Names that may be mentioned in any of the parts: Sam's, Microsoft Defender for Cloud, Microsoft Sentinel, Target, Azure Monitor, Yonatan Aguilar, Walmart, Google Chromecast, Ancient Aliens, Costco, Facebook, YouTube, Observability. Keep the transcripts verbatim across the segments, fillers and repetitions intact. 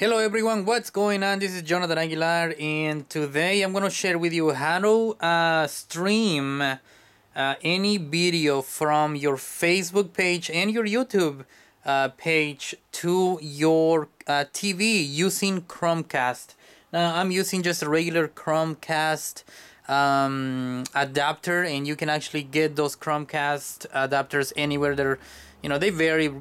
Hello everyone, what's going on? This is Yonatan Aguilar, and today I'm going to share with you how to uh, stream uh, any video from your Facebook page and your YouTube uh, page to your uh, T V using Chromecast. Now I'm using just a regular Chromecast um, adapter, and you can actually get those Chromecast adapters anywhere. They're, you know, they vary.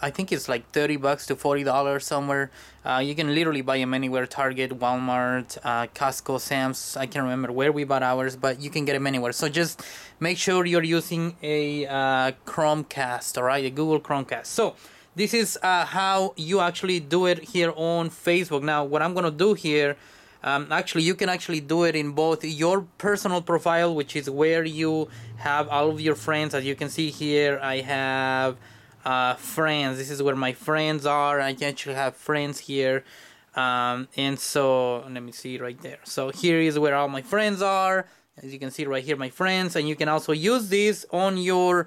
I think it's like thirty bucks to forty dollars somewhere. Uh, you can literally buy them anywhere. Target, Walmart, uh, Costco, Sam's. I can't remember where we bought ours, but you can get them anywhere. So just make sure you're using a uh, Chromecast, all right? A Google Chromecast. So this is uh, how you actually do it here on Facebook. Now, what I'm going to do here, um, actually, you can actually do it in both your personal profile, which is where you have all of your friends. As you can see here, I have... Uh, friends. This is where my friends are. I actually have friends here, um, and so let me see right there. So here is where all my friends are. As you can see right here, my friends. And you can also use this on your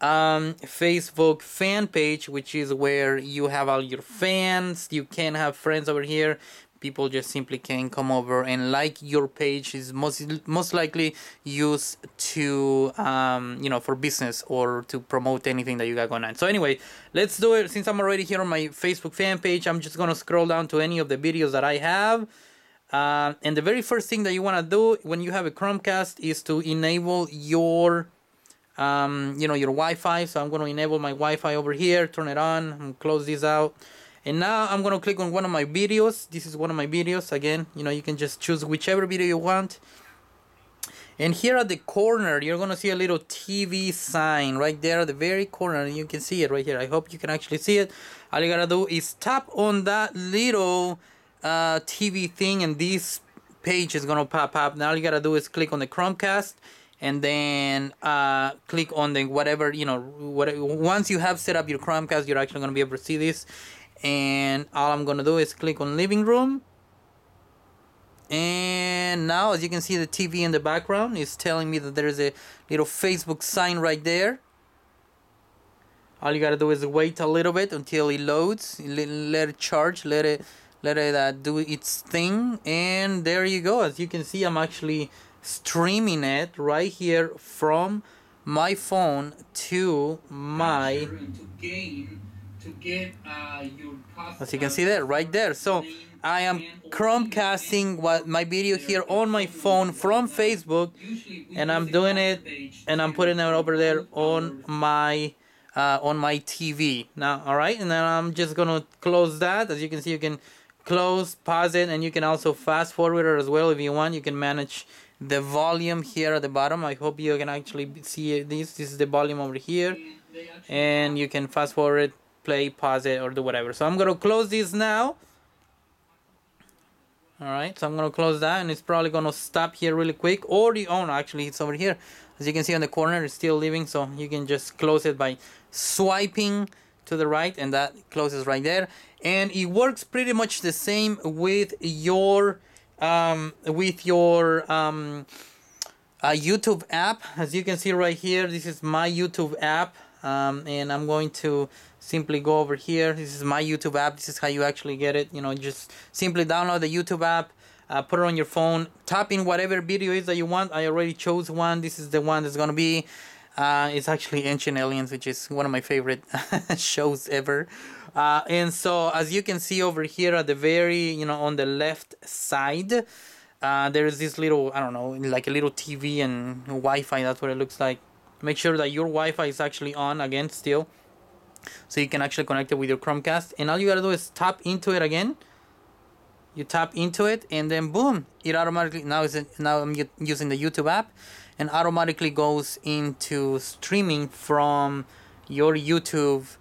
um, Facebook fan page, which is where you have all your fans. You can have friends over here. People just simply can come over and like your page. Is most most likely used to um, you know, for business or to promote anything that you got going on. So anyway, let's do it. Since I'm already here on my Facebook fan page, I'm just gonna scroll down to any of the videos that I have. Uh, and the very first thing that you wanna do when you have a Chromecast is to enable your um, you know, your Wi-Fi. So I'm gonna enable my Wi-Fi over here. Turn it on. I'm gonna close this out. And now I'm going to click on one of my videos. This is one of my videos. Again, you know, you can just choose whichever video you want. And here at the corner, you're going to see a little T V sign right there at the very corner. You can see it right here. I hope you can actually see it. All you got to do is tap on that little uh, T V thing, and this page is going to pop up. Now all you got to do is click on the Chromecast. And then uh, click on the whatever, you know, what, once you have set up your Chromecast, you're actually going to be able to see this. And all I'm going to do is click on living room. And now, as you can see, the T V in the background is telling me that there's a little Facebook sign right there. All you got to do is wait a little bit until it loads. Let it charge. Let it, let it uh, do its thing. And there you go. As you can see, I'm actually streaming it right here from my phone to my... To get, uh, your as you can see there, right there. So I am Chromecasting what my video here on my phone from Facebook, and I'm doing it, and I'm putting it over there on my uh, on my T V now. All right, and then I'm just gonna close that. As you can see, you can close, pause it, and you can also fast forward it as well if you want. You can manage the volume here at the bottom. I hope you can actually see this. This is the volume over here, and you can fast forward it, play, pause it, or do whatever. So I'm gonna close this now. All right, so I'm gonna close that, and it's probably gonna stop here really quick. Or the oh no, actually it's over here. As you can see on the corner, it's still living, so you can just close it by swiping to the right, and that closes right there. And it works pretty much the same with your um, with your um, uh, YouTube app. As you can see right here, this is my YouTube app. Um, and I'm going to simply go over here. This is my YouTube app. This is how you actually get it. You know, just simply download the YouTube app, uh, put it on your phone, tap in whatever video is that you want. I already chose one. This is the one that's going to be, uh, it's actually Ancient Aliens, which is one of my favorite shows ever. Uh, and so as you can see over here at the very, you know, on the left side, uh, there is this little, I don't know, like a little T V and Wi-Fi. That's what it looks like. Make sure that your Wi-Fi is actually on again still, so you can actually connect it with your Chromecast. And all you gotta do is tap into it again. You tap into it, and then boom, it automatically, now is it, now I'm using the YouTube app, and automatically goes into streaming from your YouTube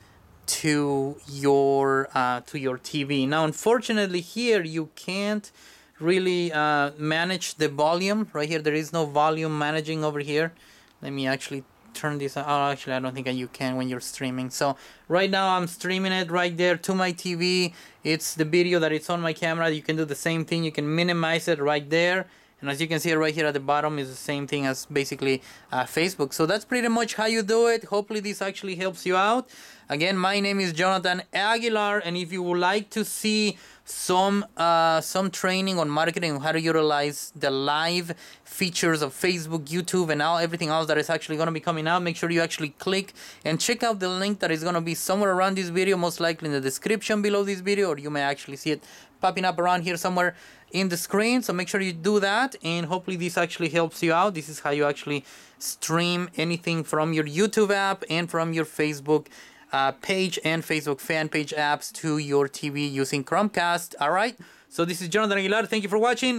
to your uh, to your T V. Now, unfortunately, here you can't really uh, manage the volume. Right here, there is no volume managing over here. Let me actually turn this on. Oh, actually, I don't think you can when you're streaming. So right now I'm streaming it right there to my T V. It's the video that it's on my camera. You can do the same thing. You can minimize it right there. And as you can see right here at the bottom is the same thing as basically uh, Facebook. So that's pretty much how you do it. Hopefully this actually helps you out. Again, my name is Yonatan Aguilar, and if you would like to see some uh, some training on marketing, how to utilize the live features of Facebook, YouTube, and all everything else that is actually going to be coming out, make sure you actually click and check out the link that is going to be somewhere around this video, most likely in the description below this video, or you may actually see it popping up around here somewhere in the screen. So make sure you do that, and hopefully this actually helps you out. This is how you actually stream anything from your YouTube app and from your Facebook Uh, page and Facebook fan page apps to your T V using Chromecast. All right, so this is Yonatan Aguilar. Thank you for watching.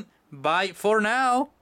Bye for now.